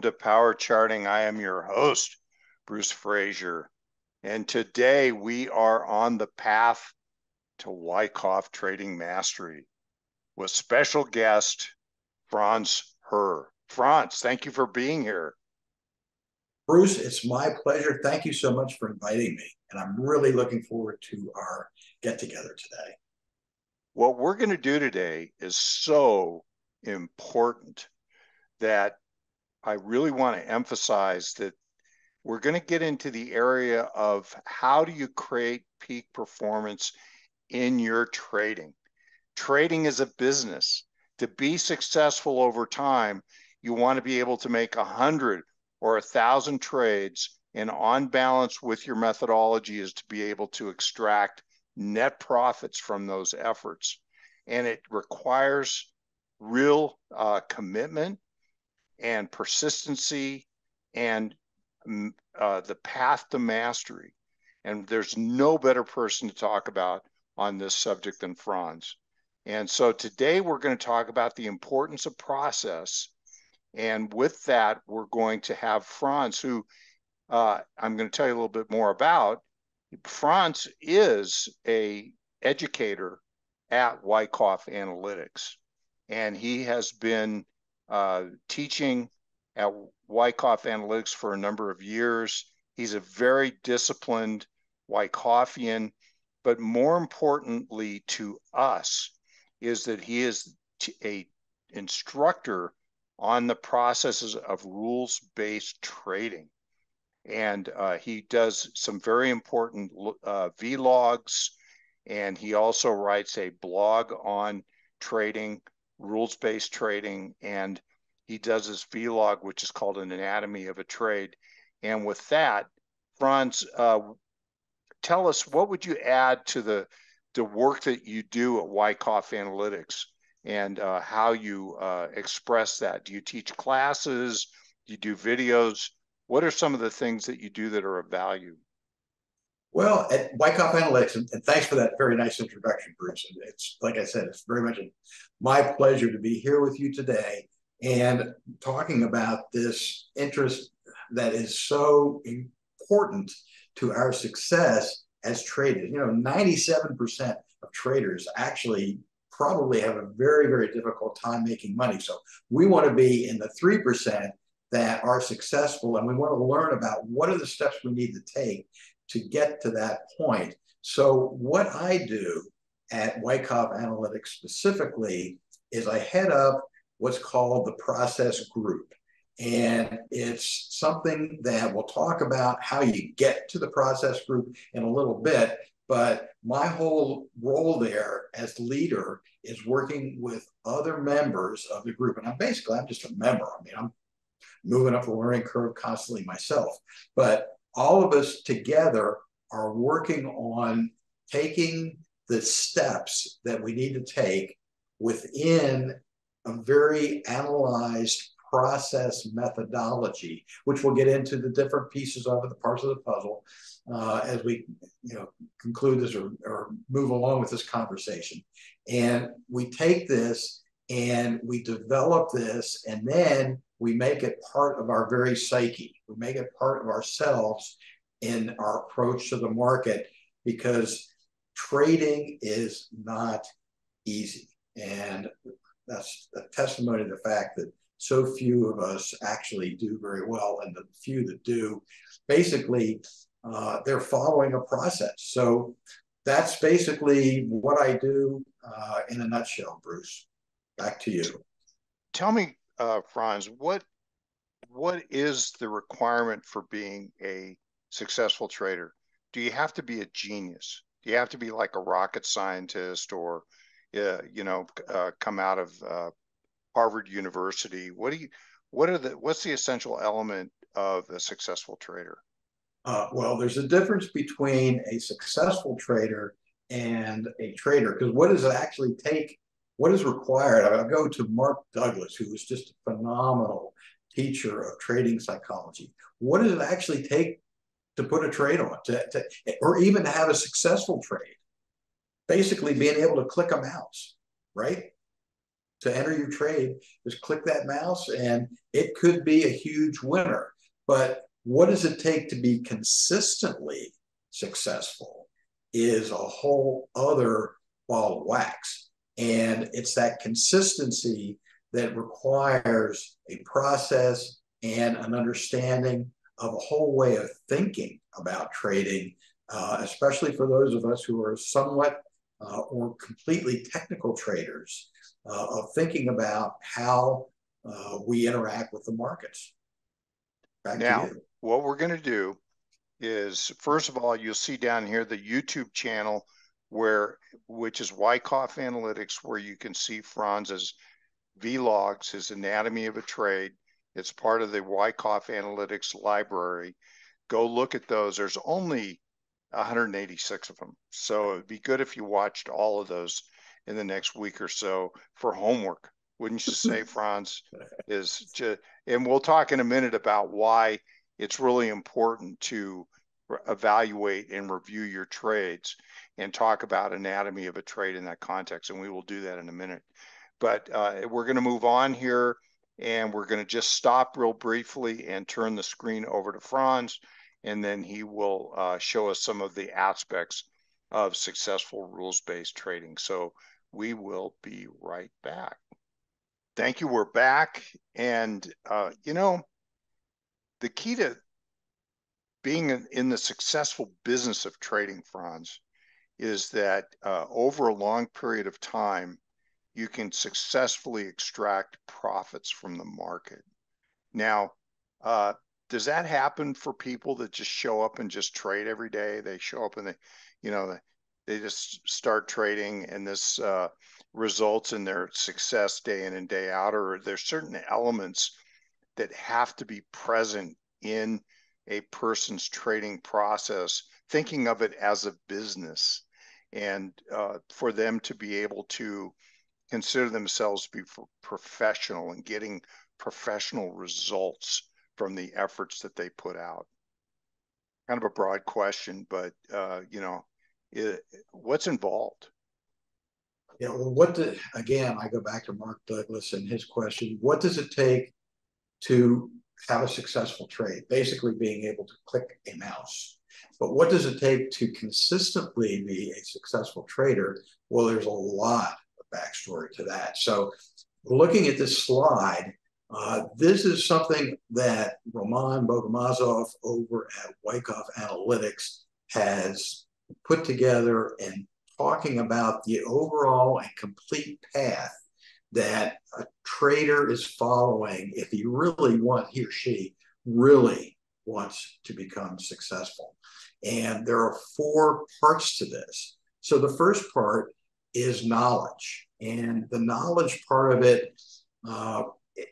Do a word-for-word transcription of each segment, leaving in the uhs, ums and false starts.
Welcome to Power Charting. I am your host, Bruce Fraser, and today we are on the path to Wyckoff trading mastery with special guest Franz Herr. Franz, thank you for being here. Bruce, it's my pleasure. Thank you so much for inviting me, and I'm really looking forward to our get-together today. What we're going to do today is so important that I really want to emphasize that we're going to get into the area of how do you create peak performance in your trading. Trading is a business. To be successful over time, you want to be able to make a hundred or a thousand trades, and on balance with your methodology is to be able to extract net profits from those efforts. And it requires real uh, commitment and persistency and uh, the path to mastery. And there's no better person to talk about on this subject than Franz. And so today we're going to talk about the importance of process. And with that, we're going to have Franz, who uh, I'm going to tell you a little bit more about. Franz is an educator at Wyckoff Analytics, and he has been uh, teaching at Wyckoff Analytics for a number of years. He's a very disciplined Wyckoffian, but more importantly to us is that he is an instructor on the processes of rules-based trading. And uh, he does some very important uh, vlogs, and he also writes a blog on trading, rules-based trading, and he does his vlog, which is called An Anatomy of a Trade. And with that, Franz, uh, tell us, what would you add to the, the work that you do at Wyckoff Analytics and uh, how you uh, express that? Do you teach classes? Do you do videos? What are some of the things that you do that are of value? Well, at Wyckoff Analytics, and thanks for that very nice introduction, Bruce. It's like I said, it's very much my pleasure to be here with you today and talking about this interest that is so important to our success as traders. You know, ninety-seven percent of traders actually probably have a very, very difficult time making money. So we want to be in the three percent that are successful, and we want to learn about what are the steps we need to take to get to that point. So what I do at Wyckoff Analytics specifically is I head up what's called the process group. And it's something that we'll talk about how you get to the process group in a little bit, but my whole role there as leader is working with other members of the group. And I'm basically, I'm just a member. I mean, I'm moving up the learning curve constantly myself, but all of us together are working on taking the steps that we need to take within a very analyzed process methodology, which we'll get into the different pieces of it, the parts of the puzzle, uh, as we you know conclude this or, or move along with this conversation. And we take this and we develop this, and then we make it part of our very psyche. We make it part of ourselves in our approach to the market, because trading is not easy. And that's a testimony to the fact that so few of us actually do very well, and the few that do, basically, uh, they're following a process. So that's basically what I do uh, in a nutshell, Bruce. Back to you. Tell me, uh, Franz, what what is the requirement for being a successful trader? Do you have to be a genius? Do you have to be like a rocket scientist, or uh, you know, uh, come out of uh, Harvard University? What do you? What are the? What's the essential element of a successful trader? Uh, well, there's a difference between a successful trader and a trader, because what does it actually take? What is required? I'll go to Mark Douglas, who was just a phenomenal teacher of trading psychology. What does it actually take to put a trade on, to, to, or even to have a successful trade? Basically, being able to click a mouse, right? to enter your trade, just click that mouse and it could be a huge winner. But what does it take to be consistently successful is a whole other ball of wax. And it's that consistency that requires a process and an understanding of a whole way of thinking about trading, uh, especially for those of us who are somewhat uh, or completely technical traders, uh, of thinking about how uh, we interact with the markets. Back now, to you. What we're going to do is, first of all, you'll see down here the YouTube channel, where which is Wyckoff Analytics, where you can see Franz's vlogs, his anatomy of a trade. It's part of the Wyckoff Analytics library. Go look at those. There's only one hundred eighty-six of them. So it'd be good if you watched all of those in the next week or so for homework. Wouldn't you say, Franz? Is just, and we'll talk in a minute about why it's really important to evaluate and review your trades and talk about anatomy of a trade in that context. And we will do that in a minute. But uh, we're going to move on here. And we're going to just stop real briefly and turn the screen over to Franz, and then he will uh, show us some of the aspects of successful rules-based trading. So we will be right back. Thank you. We're back. And, uh, you know, the key to being in the successful business of trading, Franz, is that uh, over a long period of time, you can successfully extract profits from the market. Now, uh, does that happen for people that just show up and just trade every day? They show up and they, you know, they just start trading, and this uh, results in their success day in and day out. Or there's certain elements that have to be present in a person's trading process, thinking of it as a business, and uh, for them to be able to consider themselves to be professional and getting professional results from the efforts that they put out. Kind of a broad question, but uh, you know, it, what's involved? Yeah, well, what did, again, I go back to Mark Douglas and his question, what does it take to have a successful trade? Basically being able to click a mouse. But what does it take to consistently be a successful trader? Well, there's a lot backstory to that. So looking at this slide, uh, this is something that Roman Bogomazov over at Wyckoff Analytics has put together, and talking about the overall and complete path that a trader is following if he really want, he or she really wants to become successful. And there are four parts to this. So the first part is knowledge, and the knowledge part of it, uh, it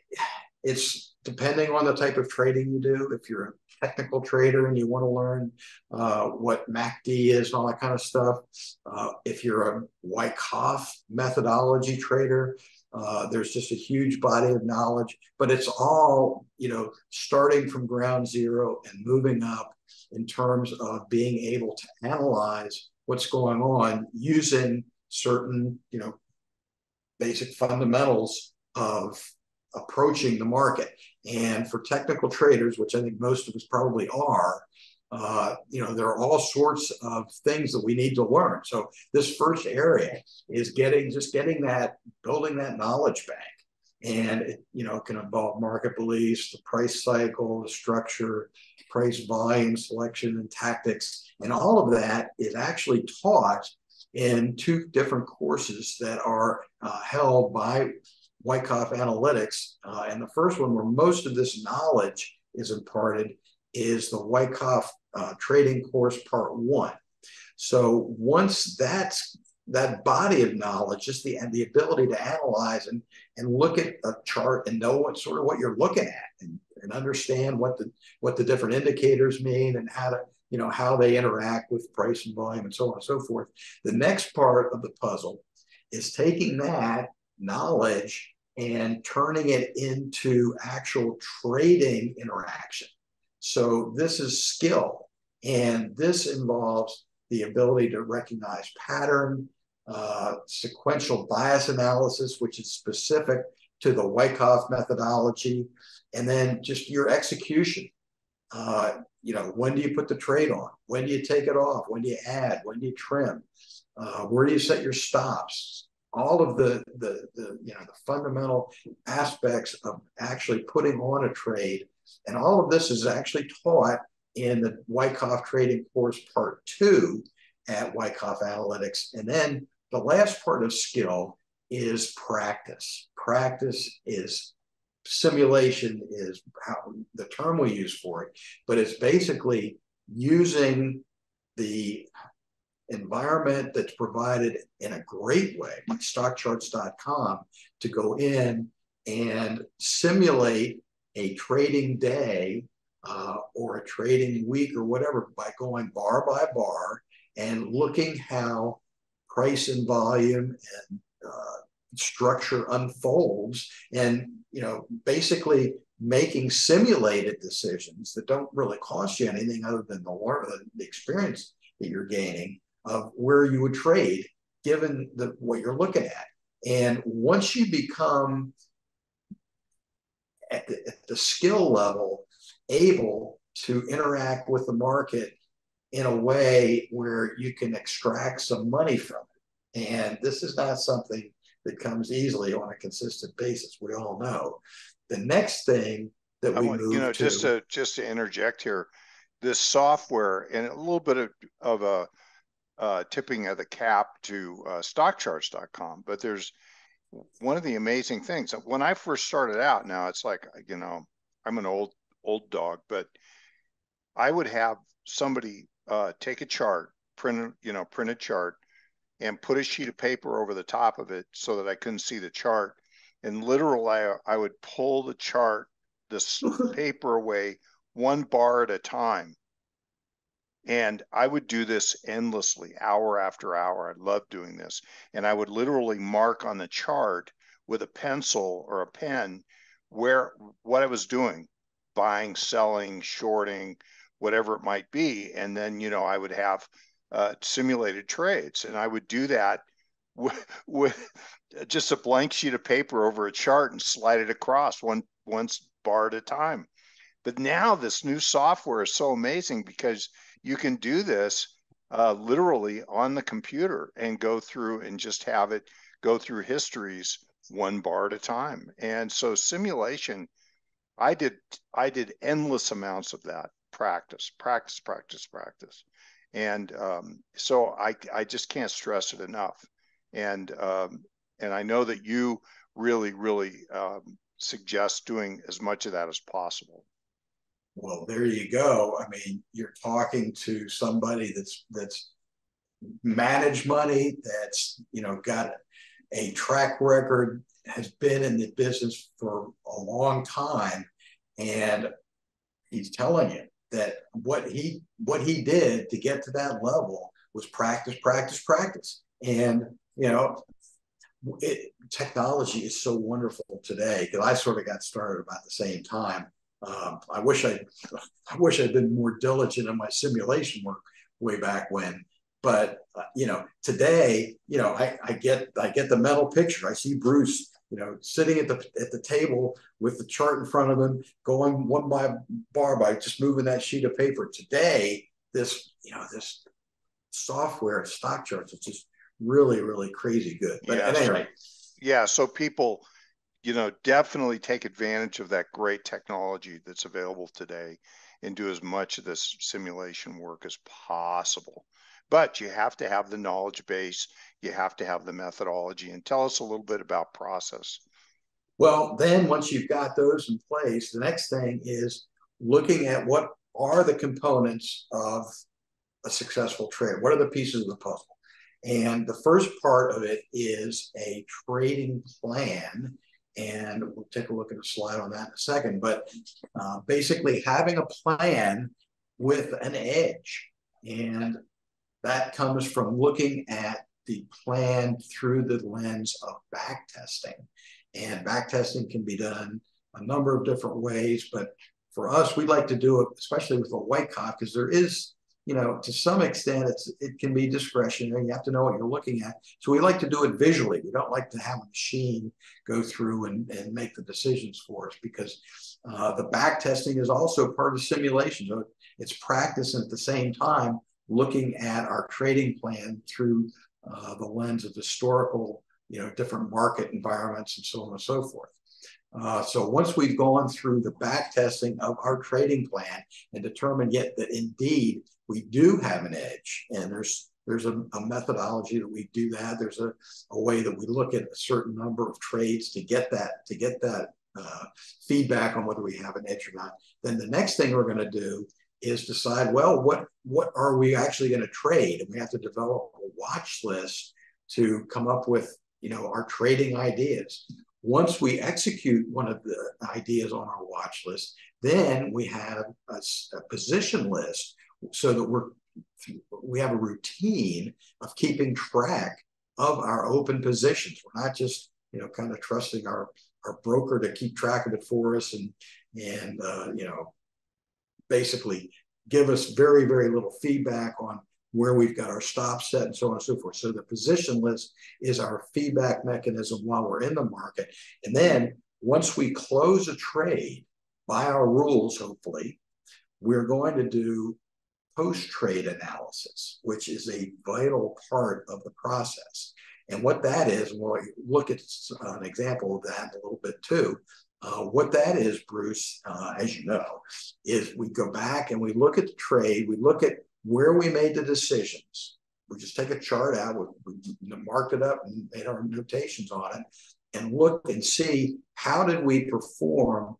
it's depending on the type of trading you do. If you're a technical trader and you want to learn uh, what M A C D is and all that kind of stuff, uh, if you're a Wyckoff methodology trader, uh, there's just a huge body of knowledge, but it's all, you know, starting from ground zero and moving up in terms of being able to analyze what's going on using certain, you know, basic fundamentals of approaching the market. And for technical traders, which I think most of us probably are, uh, you know, there are all sorts of things that we need to learn. So this first area is getting, just getting that, building that knowledge bank. And it, you know, can involve market beliefs, the price cycle, the structure, price volume, selection, and tactics. And all of that is actually taught in two different courses that are uh, held by Wyckoff Analytics. Uh, and the first one, where most of this knowledge is imparted, is the Wyckoff uh, Trading Course Part One. So once that's that body of knowledge, just the, and the ability to analyze and, and look at a chart and know what sort of what you're looking at, and, and understand what the, what the different indicators mean and how to, you know, how they interact with price and volume and so on and so forth. The next part of the puzzle is taking that knowledge and turning it into actual trading interaction. So this is skill, and this involves the ability to recognize pattern, uh, sequential bias analysis, which is specific to the Wyckoff methodology, and then just your execution. Uh, you know, when do you put the trade on? When do you take it off? When do you add? When do you trim? Uh, where do you set your stops? All of the, the, the, you know, the fundamental aspects of actually putting on a trade. And all of this is actually taught in the Wyckoff Trading Course Part two at Wyckoff Analytics. And then the last part of skill is practice. Practice is simulation is how, the term we use for it, but it's basically using the environment that's provided in a great way, like stock charts dot com, to go in and simulate a trading day uh, or a trading week or whatever by going bar by bar and looking how price and volume and uh, structure unfolds, and you know, basically making simulated decisions that don't really cost you anything other than the, learn, the experience that you're gaining of where you would trade given the, what you're looking at. And once you become at the, at the skill level able to interact with the market in a way where you can extract some money from it, and this is not something that comes easily on a consistent basis. We all know. The next thing that we want, move you know, to, just to just to interject here, this software and a little bit of of a uh, tipping of the cap to uh, stock charts dot com. But there's one of the amazing things. When I first started out, now it's like, you know, I'm an old old dog, but I would have somebody uh, take a chart, print you know print a chart, and put a sheet of paper over the top of it so that I couldn't see the chart. And literally, I, I would pull the chart, this paper away, one bar at a time. And I would do this endlessly, hour after hour. I loved doing this. And I would literally mark on the chart with a pencil or a pen where what I was doing, buying, selling, shorting, whatever it might be. And then, you know, I would have Uh, simulated trades, and I would do that with, with just a blank sheet of paper over a chart and slide it across one once bar at a time. But now this new software is so amazing because you can do this uh, literally on the computer and go through and just have it go through histories one bar at a time. And so simulation, I did I did endless amounts of that practice, practice, practice, practice. And um, so I, I just can't stress it enough. And um, and I know that you really, really um, suggest doing as much of that as possible. Well, there you go. I mean, you're talking to somebody that's that's managed money, that's, you know, got a track record, has been in the business for a long time. And he's telling you that what he what he did to get to that level was practice, practice, practice. And, you know, it, technology is so wonderful today, because I sort of got started about the same time. Um, I wish I, I wish I'd been more diligent in my simulation work way back when. But, uh, you know, today, you know, I, I get I get the mental picture. I see Bruce, you know, sitting at the at the table with the chart in front of him, going one by bar by just moving that sheet of paper. Today, this, you know, this software, stock charts, it's just really, really crazy good. But yeah, at any rate, yeah, so people, you know, definitely take advantage of that great technology that's available today and do as much of this simulation work as possible. But you have to have the knowledge base, you have to have the methodology. And tell us a little bit about process. Well, then once you've got those in place, the next thing is looking at what are the components of a successful trade. What are the pieces of the puzzle? And the first part of it is a trading plan. And we'll take a look at a slide on that in a second. But uh, basically having a plan with an edge. And that comes from looking at the plan through the lens of backtesting. And backtesting can be done a number of different ways, but for us, we like to do it, especially with a Wyckoff, because there is you know, to some extent, it's, it can be discretionary. You have to know what you're looking at. So we like to do it visually. We don't like to have a machine go through and, and make the decisions for us, because uh, the back testing is also part of the simulation. So it's practice, and at the same time, looking at our trading plan through uh, the lens of historical, you know, different market environments and so on and so forth. Uh, so once we've gone through the back testing of our trading plan and determined yet that indeed we do have an edge, and there's there's a, a methodology that we do that, there's a, a way that we look at a certain number of trades to get that to get that uh, feedback on whether we have an edge or not. Then the next thing we're going to do is decide, well, what what are we actually going to trade? And we have to develop a watch list to come up with, you know, our trading ideas. Once we execute one of the ideas on our watch list, then we have a, a position list, so that we're, we have a routine of keeping track of our open positions. We're not just, you know, kind of trusting our, our broker to keep track of it for us and, and uh, you know, basically give us very, very little feedback on where we've got our stop set and so on and so forth. So the position list is our feedback mechanism while we're in the market. And then once we close a trade by our rules, hopefully, we're going to do post-trade analysis, which is a vital part of the process. And what that is, we'll look at an example of that a little bit too. Uh, what that is, Bruce, uh, as you know, is we go back and we look at the trade, we look at where we made the decisions. We just take a chart out, we, we marked it up and made our notations on it, and look and see how did we perform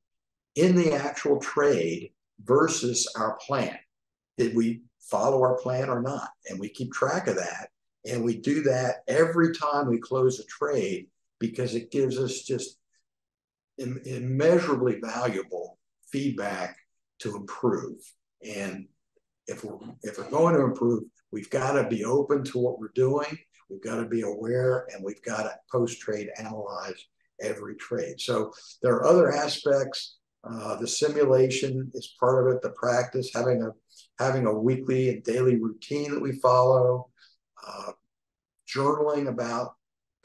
in the actual trade versus our plan. Did we follow our plan or not? And we keep track of that. And we do that every time we close a trade, because it gives us just im- immeasurably valuable feedback to improve. And If we're, if we're going to improve, we've got to be open to what we're doing. We've got to be aware, and we've got to post-trade analyze every trade. So there are other aspects. Uh, the simulation is part of it, the practice, having a, having a weekly and daily routine that we follow, uh, journaling about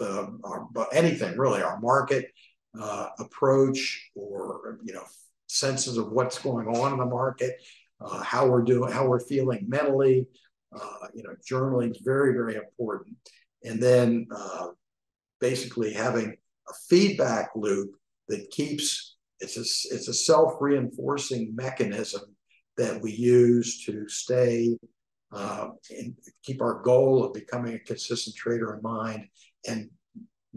the, our, anything really, our market uh, approach, or, you know, senses of what's going on in the market. Uh, how we're doing, how we're feeling mentally, uh, you know, journaling is very, very important. And then uh, basically having a feedback loop that keeps, it's a, it's a self-reinforcing mechanism that we use to stay uh, and keep our goal of becoming a consistent trader in mind, and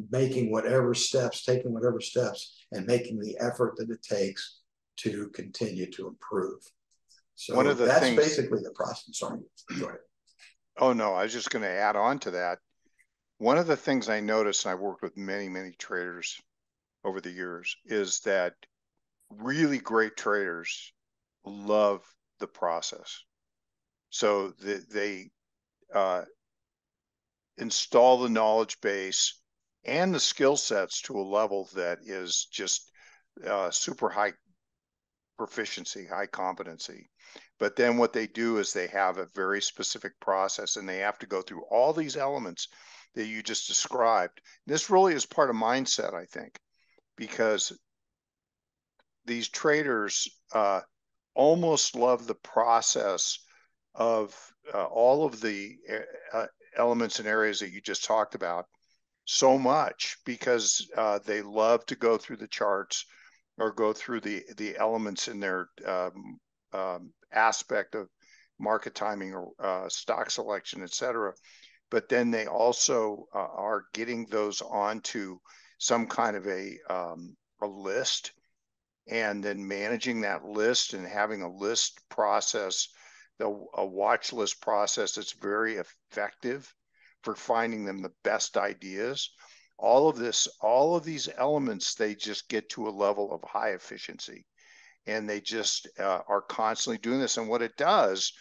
making whatever steps, taking whatever steps and making the effort that it takes to continue to improve. So one of the that's things, basically the process. Sorry. Go ahead. Oh, no, I was just going to add on to that. One of the things I noticed, and I've worked with many, many traders over the years, is that really great traders love the process. So the, they uh, install the knowledge base and the skill sets to a level that is just uh, super high proficiency, high competency. But then what they do is they have a very specific process, and they have to go through all these elements that you just described. This really is part of mindset, I think, because these traders uh, almost love the process of uh, all of the uh, elements and areas that you just talked about so much, because uh, they love to go through the charts or go through the, the elements in their um, um, aspect of market timing or uh, stock selection, et cetera. But then they also uh, are getting those onto some kind of a, um, a list, and then managing that list and having a list process, the, a watch list process that's very effective for finding them the best ideas. All of this, all of these elements, they just get to a level of high efficiency, and they just uh, are constantly doing this. And what it does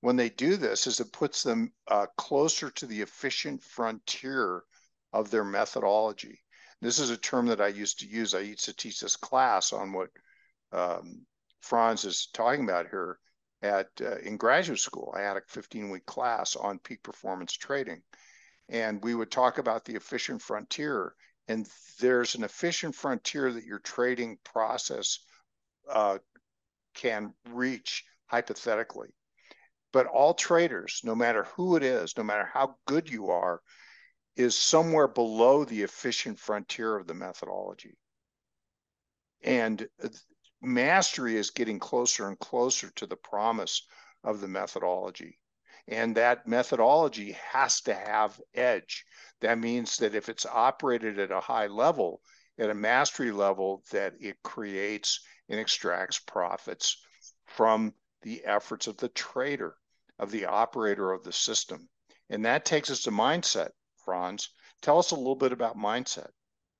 when they do this is it puts them uh, closer to the efficient frontier of their methodology. This is a term that I used to use. I used to teach this class on what um, Franz is talking about here, at uh, in graduate school. I had a fifteen week class on peak performance trading, and we would talk about the efficient frontier. And there's an efficient frontier that your trading process uh, can reach hypothetically. But all traders, no matter who it is, no matter how good you are, is somewhere below the efficient frontier of the methodology. And mastery is getting closer and closer to the promise of the methodology. And that methodology has to have edge. That means that if it's operated at a high level, at a mastery level, that it creates and extracts profits from the efforts of the trader, of the operator of the system. And that takes us to mindset, Franz. Tell us a little bit about mindset.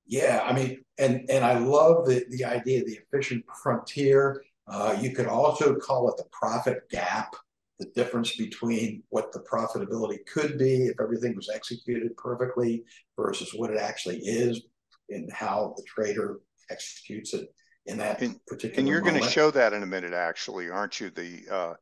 Yeah, I mean, and, and I love the, the idea of the efficient frontier. Uh, you could also call it the profit gap, the difference between what the profitability could be if everything was executed perfectly versus what it actually is and how the trader executes it in that and, particular And you're going to show that in a minute, actually, aren't you? The uh,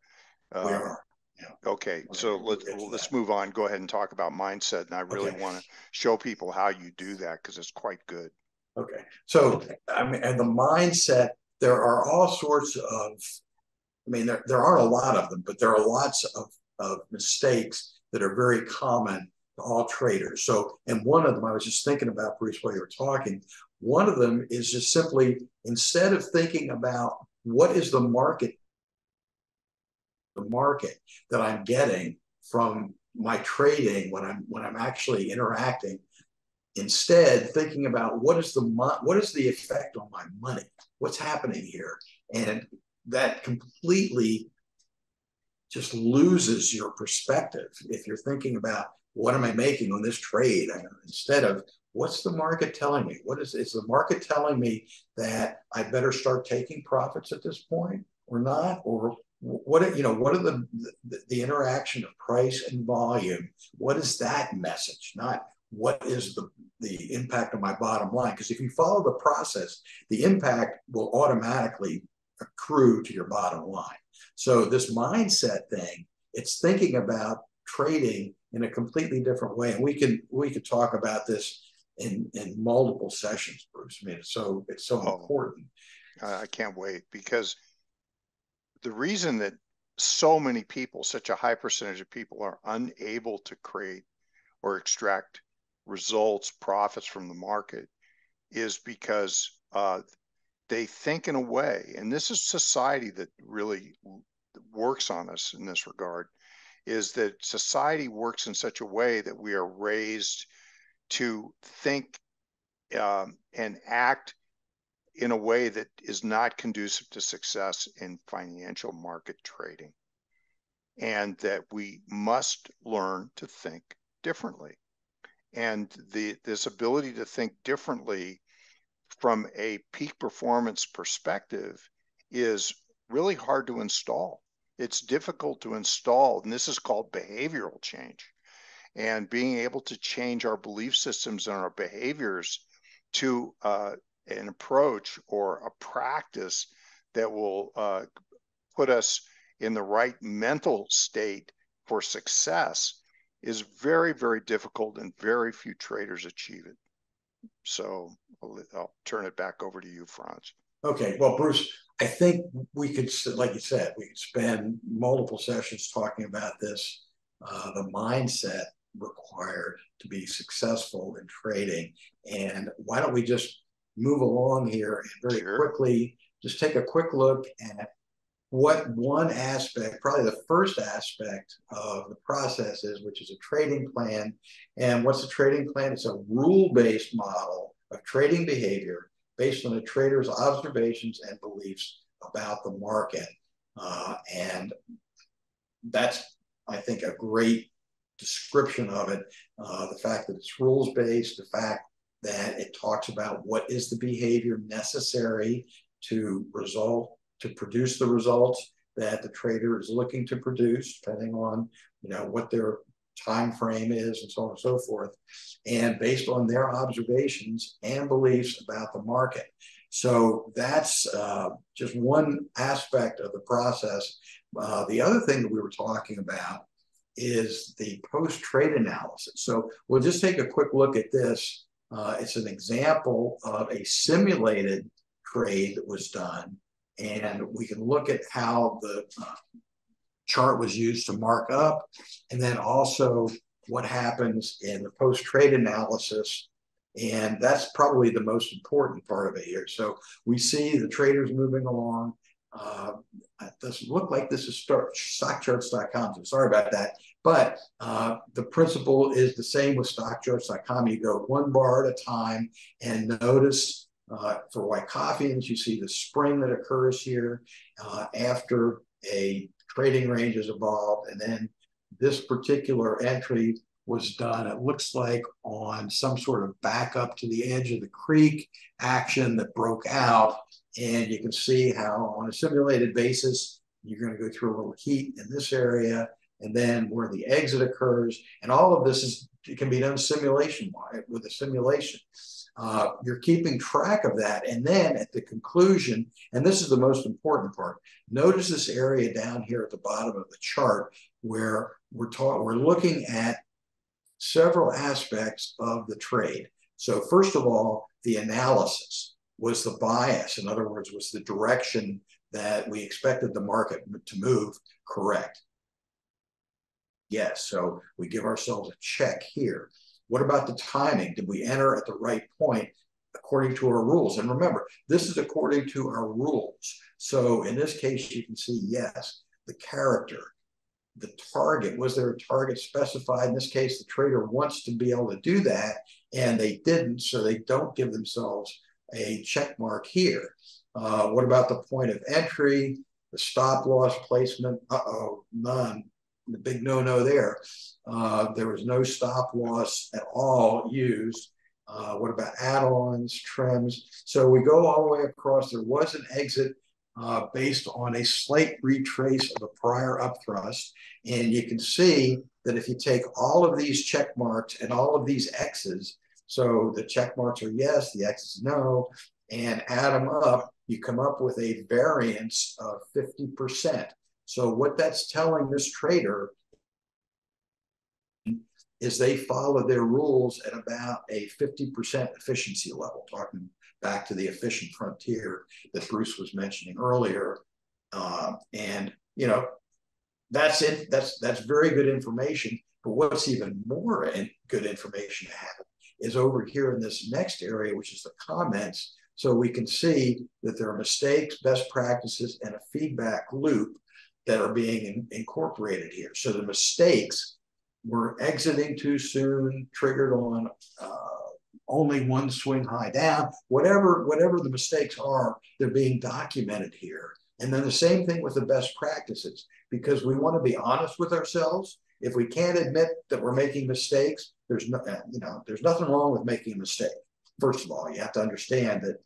uh, we are. Yeah. Okay, We're so let's let's move on. Go ahead and talk about mindset, and I really okay. want to show people how you do that because it's quite good. Okay, so I mean, and the mindset, there are all sorts of, I mean, there, there aren't a lot of them, but there are lots of, of mistakes that are very common to all traders. So, and one of them, I was just thinking about, Bruce, while you were talking, one of them is just simply, instead of thinking about what is the market, the market that I'm getting from my trading when I'm, when I'm actually interacting, instead thinking about what is the, what is the effect on my money? What's happening here? And that completely just loses your perspective if you're thinking about what am I making on this trade, I mean, instead of what's the market telling me? What is, is the market telling me that I better start taking profits at this point or not? Or what, you know, what are the, the, the interaction of price and volume? What is that message? Not what is the, the impact on my bottom line? Because if you follow the process, the impact will automatically accrue to your bottom line. So this mindset thing, it's thinking about trading in a completely different way. And we can we could talk about this in, in multiple sessions, Bruce. I mean, it's so, it's so oh, important. I can't wait, because the reason that so many people, such a high percentage of people, are unable to create or extract results, profits from the market is because uh, they think in a way, and this is society that really works on us in this regard, is that society works in such a way that we are raised to think um, and act in a way that is not conducive to success in financial market trading, and that we must learn to think differently. And the, this ability to think differently from a peak performance perspective is really hard to install. It's difficult to install, and this is called behavioral change. And being able to change our belief systems and our behaviors to uh, an approach or a practice that will uh, put us in the right mental state for success is very, very difficult, and very few traders achieve it. So I'll, I'll turn it back over to you, Franz. Okay. Well, Bruce, I think we could, like you said, we could spend multiple sessions talking about this, uh, the mindset required to be successful in trading. And why don't we just move along here and very sure. quickly, just take a quick look at what one aspect, probably the first aspect of the process is, which is a trading plan. And what's a trading plan? It's a rule-based model of trading behavior based on a trader's observations and beliefs about the market. Uh, and that's, I think, a great description of it. Uh, the fact that it's rules-based, the fact that it talks about what is the behavior necessary to resolve to produce the results that the trader is looking to produce, depending on, you know, what their time frame is and so on and so forth, and based on their observations and beliefs about the market. So that's uh, just one aspect of the process. Uh, the other thing that we were talking about is the post-trade analysis. So we'll just take a quick look at this. Uh, it's an example of a simulated trade that was done, and we can look at how the uh, chart was used to mark up, and then also what happens in the post-trade analysis. And that's probably the most important part of it here. So we see the traders moving along. Uh, it doesn't look like this is stock charts dot com, so sorry about that. But uh, the principle is the same with stock charts dot com. You go one bar at a time, and notice uh, for Wyckoffeans, you see the spring that occurs here uh, after a trading range is evolved. And then this particular entry was done, it looks like, on some sort of back up to the edge of the creek action that broke out. And you can see how on a simulated basis, you're going to go through a little heat in this area, and then where the exit occurs. And all of this is, it can be done simulation with a simulation. Uh, you're keeping track of that. And then at the conclusion, and this is the most important part, notice this area down here at the bottom of the chart where we're taught, we're looking at several aspects of the trade. So first of all, the analysis was the bias. In other words, was the direction that we expected the market to move correct? Yes, so we give ourselves a check here. What about the timing? Did we enter at the right point according to our rules? And remember, this is according to our rules. So in this case, you can see, yes, the character, the target, was there a target specified? In this case, the trader wants to be able to do that, and they didn't, so they don't give themselves a check mark here. Uh, what about the point of entry, the stop loss placement? Uh-oh, none, the big no-no there. Uh, there was no stop loss at all used. Uh, what about add-ons, trims? So we go all the way across. There was an exit Uh, based on a slight retrace of a prior upthrust. And you can see that if you take all of these check marks and all of these X's, so the check marks are yes, the X's no, and add them up, you come up with a variance of fifty percent. So what that's telling this trader is they follow their rules at about a fifty percent efficiency level, talking back to the efficient frontier that Bruce was mentioning earlier. Uh, and, you know, that's it. That's, that's very good information. But what's even more in, good information to have is over here in this next area, which is the comments. So we can see that there are mistakes, best practices, and a feedback loop that are being in, incorporated here. So the mistakes were exiting too soon, triggered on uh, only one swing high down, whatever, whatever the mistakes are, they're being documented here. And then the same thing with the best practices, because we want to be honest with ourselves. If we can't admit that we're making mistakes, there's no, you know, there's nothing wrong with making a mistake. First of all, you have to understand that,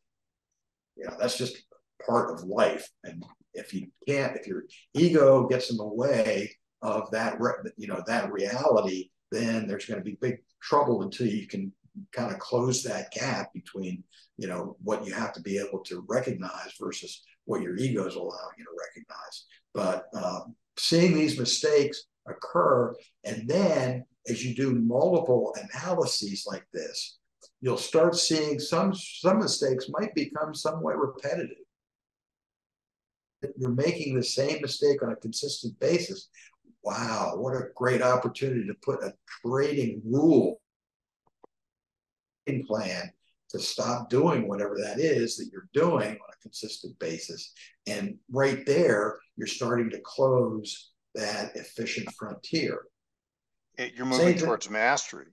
you know, that's just part of life. And if you can't, if your ego gets in the way of that, you know, that reality, then there's going to be big trouble until you can kind of close that gap between, you know, what you have to be able to recognize versus what your ego is allowing you to recognize. But um, seeing these mistakes occur, and then as you do multiple analyses like this, you'll start seeing some, some mistakes might become somewhat repetitive. You're making the same mistake on a consistent basis. Wow, what a great opportunity to put a trading rule plan to stop doing whatever that is that you're doing on a consistent basis. And right there, you're starting to close that efficient frontier. It, you're moving Same towards thing. mastery.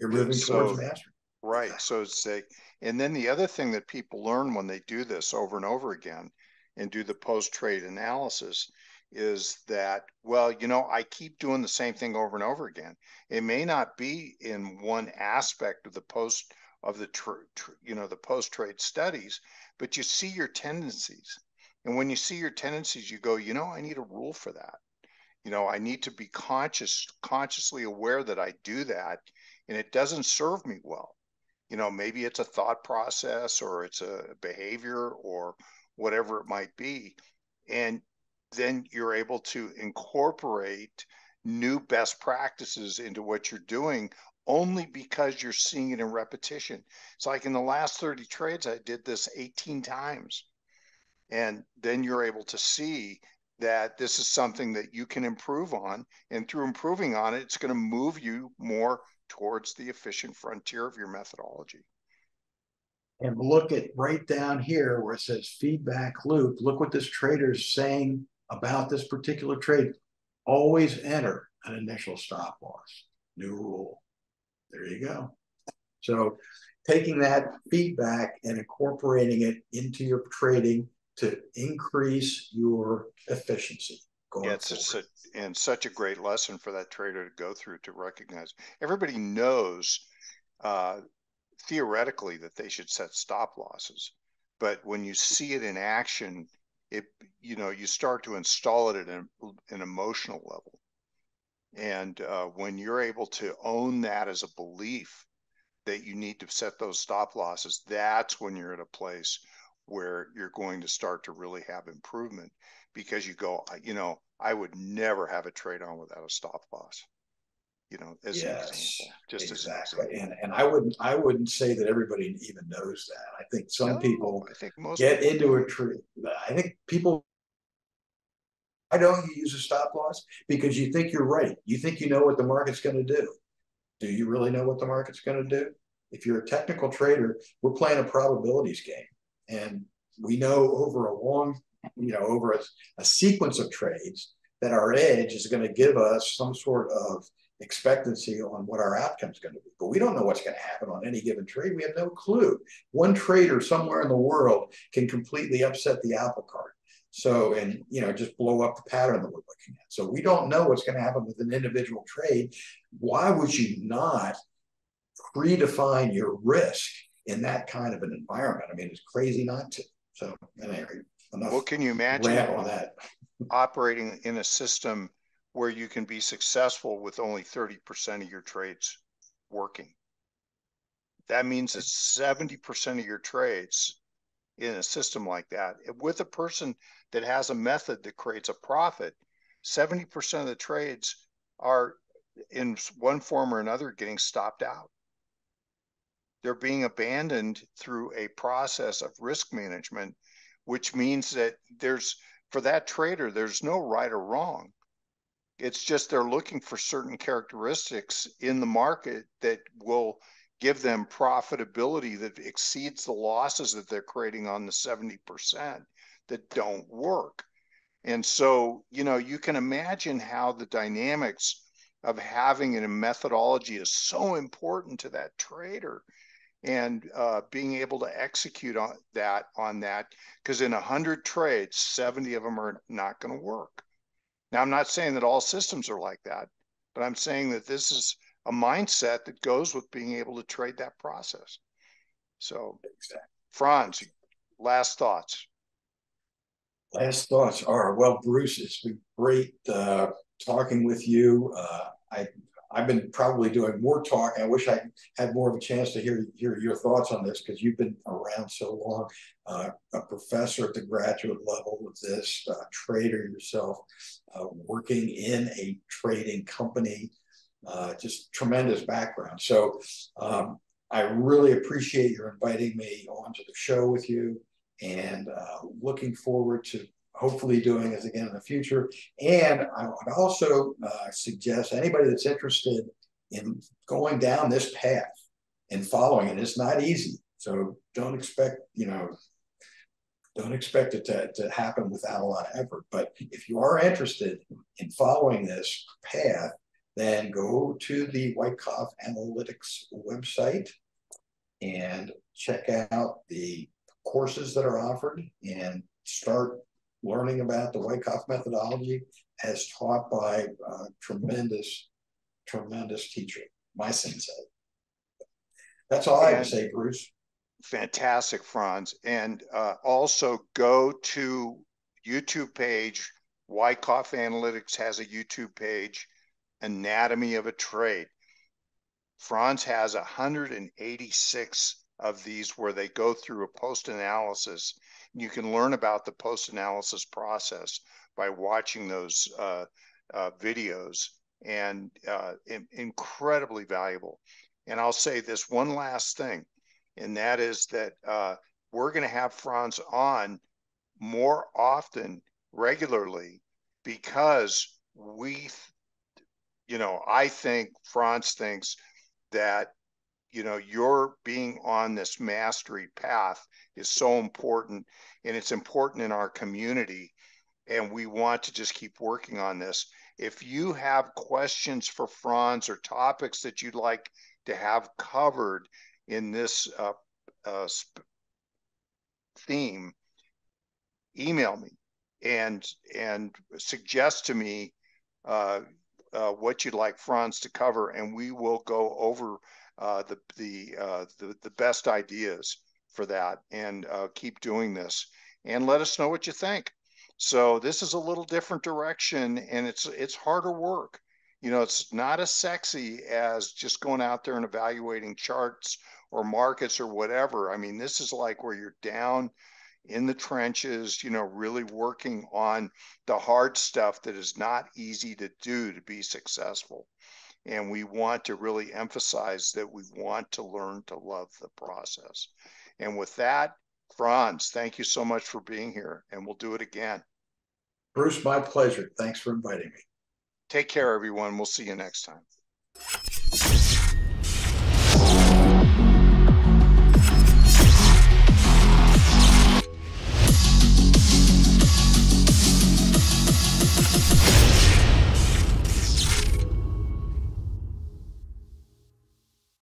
You're moving so, towards mastery. Right. So it's a, and then the other thing that people learn when they do this over and over again and do the post-trade analysis is that, well, you know, I keep doing the same thing over and over again. It may not be in one aspect of the post of the, tr tr you know, the post-trade studies, but you see your tendencies. And when you see your tendencies, you go, you know, I need a rule for that. You know, I need to be conscious, consciously aware that I do that, and it doesn't serve me well. You know, maybe it's a thought process or it's a behavior or whatever it might be. And then you're able to incorporate new best practices into what you're doing only because you're seeing it in repetition. It's like in the last thirty trades, I did this eighteen times. And then you're able to see that this is something that you can improve on. And through improving on it, it's going to move you more towards the efficient frontier of your methodology. And look at right down here where it says feedback loop. Look what this trader's saying about this particular trade. Always enter an initial stop loss. New rule. There you go. So taking that feedback and incorporating it into your trading to increase your efficiency. Yeah, it's such a, and such a great lesson for that trader to go through, to recognize. Everybody knows uh, theoretically that they should set stop losses, but when you see it in action, it you know you start to install it at an, an emotional level. And uh, when you're able to own that as a belief that you need to set those stop losses, that's when you're at a place where you're going to start to really have improvement, because you go, you know, I would never have a trade on without a stop loss, you know, as yes, an example. Just exactly. As an example. And, and I wouldn't, I wouldn't say that everybody even knows that. I think some no, people I think most get people into a trade. I think people, why don't you use a stop loss? Because you think you're right. You think you know what the market's going to do. Do you really know what the market's going to do? If you're a technical trader, we're playing a probabilities game. And we know over a long, you know, over a, a sequence of trades that our edge is going to give us some sort of expectancy on what our outcome is going to be. But we don't know what's going to happen on any given trade. We have no clue. One trader somewhere in the world can completely upset the apple cart. So, and, you know, just blow up the pattern that we're looking at. So we don't know what's going to happen with an individual trade. Why would you not predefine your risk in that kind of an environment? I mean, it's crazy not to. So anyway, enough. Well, can you imagine on that? Operating in a system where you can be successful with only thirty percent of your trades working? That means that seventy percent of your trades in a system like that, with a person that has a method that creates a profit, seventy percent of the trades are in one form or another getting stopped out. They're being abandoned through a process of risk management, which means that there's, for that trader, there's no right or wrong. It's just they're looking for certain characteristics in the market that will give them profitability that exceeds the losses that they're creating on the seventy percent that don't work. And so, you know, you can imagine how the dynamics of having a methodology is so important to that trader. And uh, being able to execute on that, on that, because in one hundred trades, seventy of them are not going to work. Now, I'm not saying that all systems are like that, but I'm saying that this is a mindset that goes with being able to trade that process. So, Franz, last thoughts. Last thoughts are, well, Bruce, it's been great uh, talking with you. Uh, I. I've been probably doing more talk. I wish I had more of a chance to hear, hear your thoughts on this, because you've been around so long, uh, a professor at the graduate level of this, uh, trader yourself, uh, working in a trading company, uh, just tremendous background. So um, I really appreciate your inviting me onto the show with you, and uh, looking forward to hopefully doing this again in the future. And I would also uh, suggest anybody that's interested in going down this path and following it, it's not easy. So don't expect, you know, don't expect it to, to happen without a lot of effort. But if you are interested in following this path, then go to the Wyckoff Analytics website and check out the courses that are offered and start learning about the Wyckoff methodology as taught by uh, tremendous, tremendous teacher, my sensei. That's all and I can say, Bruce. Fantastic, Franz. And uh, also go to YouTube page. Wyckoff Analytics has a YouTube page, Anatomy of a Trade. Franz has one hundred eighty-six of these where they go through a post-analysis. You can learn about the post-analysis process by watching those uh, uh, videos, and uh, in- incredibly valuable. And I'll say this one last thing, and that is that uh, we're going to have Franz on more often, regularly, because we, th- you know, I think Franz thinks that, you know, your being on this mastery path is so important, and it's important in our community, and we want to just keep working on this. If you have questions for Franz or topics that you'd like to have covered in this uh, uh, sp- theme, email me and and suggest to me uh, uh, what you'd like Franz to cover, and we will go over uh, the the, uh, the the best ideas for that, and uh, keep doing this. And let us know what you think. So this is a little different direction, and it's it's harder work. You know, it's not as sexy as just going out there and evaluating charts or markets or whatever. I mean, this is like where you're down in the trenches, you know, really working on the hard stuff that is not easy to do to be successful. And we want to really emphasize that we want to learn to love the process. And with that, Franz, thank you so much for being here, and we'll do it again. Bruce, my pleasure. Thanks for inviting me. Take care, everyone. We'll see you next time.